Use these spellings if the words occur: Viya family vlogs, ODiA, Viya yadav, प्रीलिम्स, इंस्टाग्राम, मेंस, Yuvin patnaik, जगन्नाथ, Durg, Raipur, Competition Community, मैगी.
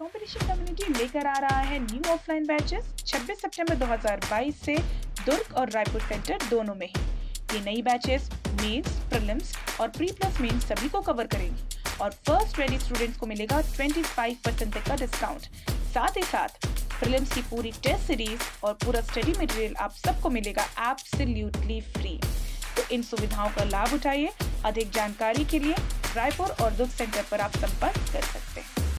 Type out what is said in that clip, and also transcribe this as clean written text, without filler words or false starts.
Competition community लेकर आ रहा है न्यू ऑफलाइन बैचेस 26 सितंबर 2022 से दुर्ग और रायपुर सेंटर दोनों में है। ये नई बैचेस मेंस, प्रीलिम्स और प्री प्लस मेंस सभी को कवर करेंगी और फर्स्ट रेडी स्टूडेंट्स को मिलेगा 25% तक का डिस्काउंट। साथ ही साथ प्रीलिम्स की पूरी टेस्ट सीरीज और पूरा स्टडी मटेरियल आप सबको मिलेगा एब्सोल्युटली फ्री। तो इन सुविधाओं का लाभ उठाइए। अधिक जानकारी के लिए रायपुर और दुर्ग सेंटर पर आप संपर्क कर सकते हैं।